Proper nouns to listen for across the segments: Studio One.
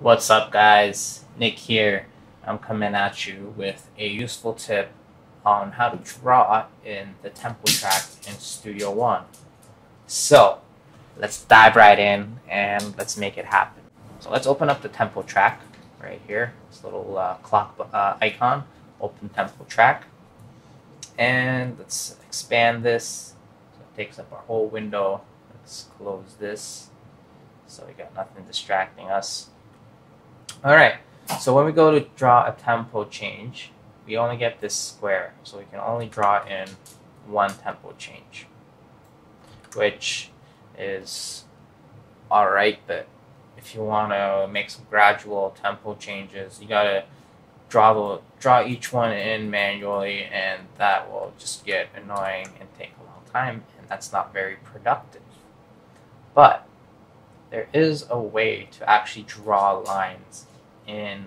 What's up, guys? Nick here. I'm coming at you with a useful tip on how to draw in the tempo track in Studio One. So let's dive right in and let's make it happen. So let's open up the tempo track right here. This little clock icon, open tempo track. And let's expand this. So it takes up our whole window. Let's close this so we got nothing distracting us. Alright, so when we go to draw a tempo change, we only get this square, so we can only draw in one tempo change, which is alright, but if you want to make some gradual tempo changes, you gotta draw each one in manually, and that will just get annoying and take a long time, and that's not very productive. But there is a way to actually draw lines in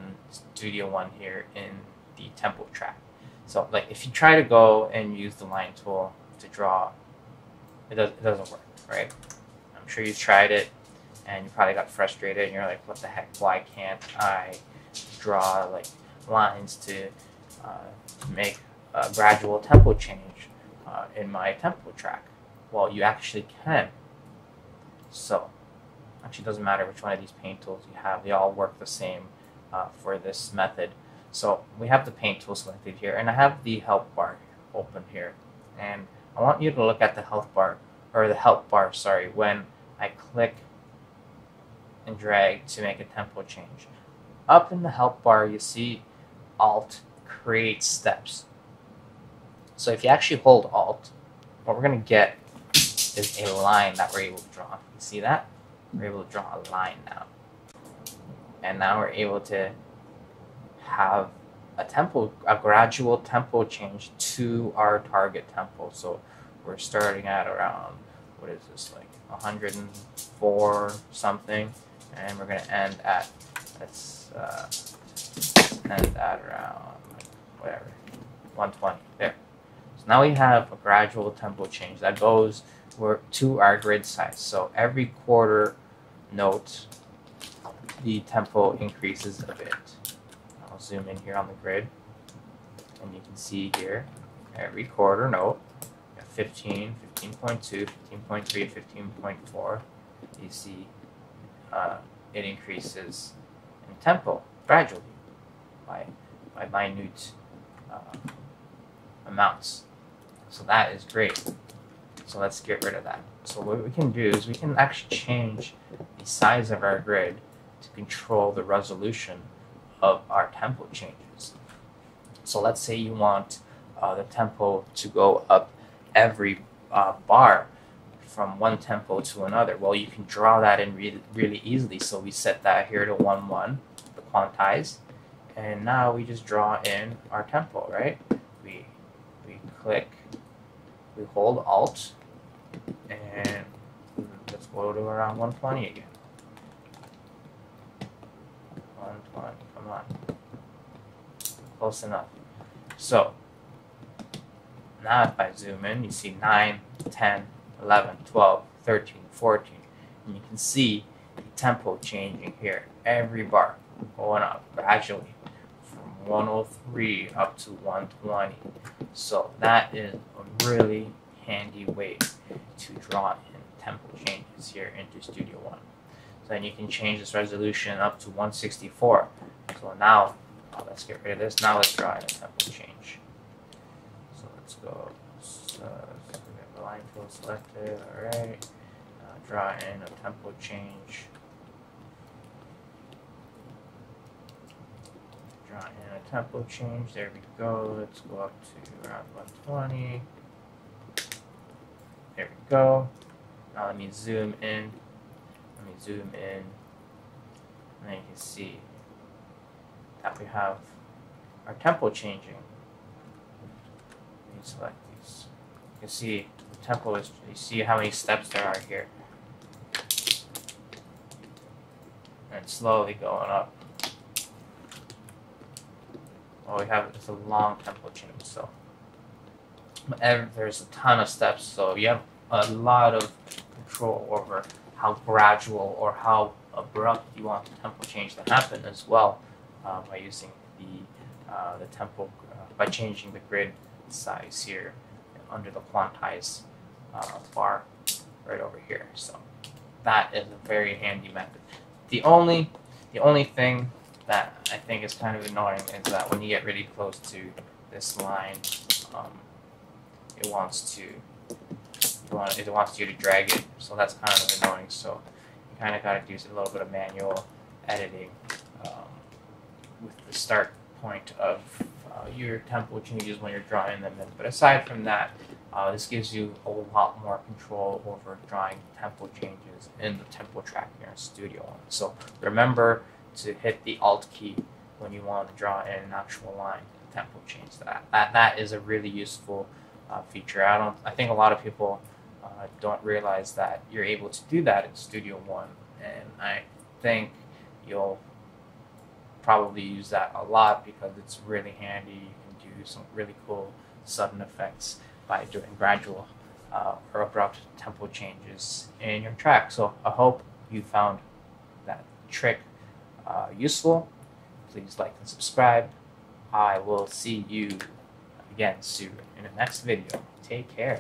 Studio One here in the tempo track. So like if you try to go and use the line tool to draw, it doesn't work, right? I'm sure you tried it and you probably got frustrated and you're like, what the heck, why can't I draw like lines to make a gradual tempo change in my tempo track? Well, you actually can. So actually, it doesn't matter which one of these paint tools you have. They all work the same for this method. So we have the paint tool selected here, and I have the help bar open here. And I want you to look at the help bar, when I click and drag to make a tempo change. Up in the help bar, you see Alt, Create Steps. So if you actually hold Alt, what we're going to get is a line that we're able to draw. You see that? We're able to draw a line now. And now we're able to have a gradual tempo change to our target tempo. So we're starting at around, what is this, like 104 something, and we're gonna end at, let's end at around like whatever, 120 there. So now we have a gradual tempo change that goes to our grid size. So every quarter note, the tempo increases a bit. I'll zoom in here on the grid, and you can see here, every quarter note, 15, 15.2, 15.3, 15.4, you see it increases in tempo gradually by minute amounts. So that is great. So let's get rid of that. So what we can do is we can actually change the size of our grid to control the resolution of our tempo changes. So let's say you want the tempo to go up every bar from one tempo to another. Well, you can draw that in really easily. So we set that here to 1:1, the quantize, and now we just draw in our tempo, right? We click, we hold Alt, and let's go to around 120 again. 120, come on. Close enough. So now if I zoom in, you see 9, 10, 11, 12, 13, 14. And you can see the tempo changing here. Every bar going up gradually from 103 up to 120. So that is a really handy way to draw in tempo changes here into Studio One. So then you can change this resolution up to 164. So now, let's get rid of this. Now let's draw in a tempo change. So let's go, so we have the line tool selected, alright. Draw in a tempo change. There we go. Let's go up to around 120. There we go. Now let me zoom in. And then you can see that we have our tempo changing. Let me select these. You can see the tempo is, you see how many steps there are here. And it's slowly going up. Well, we have, it's a long tempo change, so there's a ton of steps, so you have a lot of control over how gradual or how abrupt you want the tempo change to happen as well, by using the tempo by changing the grid size here under the quantize bar right over here. So that is a very handy method. The only thing that I think is kind of annoying is that when you get really close to this line, it wants you to drag it, so that's kind of annoying. So you kind of got to do a little bit of manual editing with the start point of your tempo changes when you're drawing them in. But aside from that, this gives you a lot more control over drawing tempo changes in the tempo track here in Studio One. So remember to hit the Alt key when you want to draw in an actual line tempo change. That is a really useful feature. I think a lot of people don't realize that you're able to do that in Studio One, and I think you'll probably use that a lot because it's really handy. You can do some really cool sudden effects by doing gradual or abrupt tempo changes in your track. So I hope you found that trick useful. Please like and subscribe. I will see you again soon in the next video. Take care.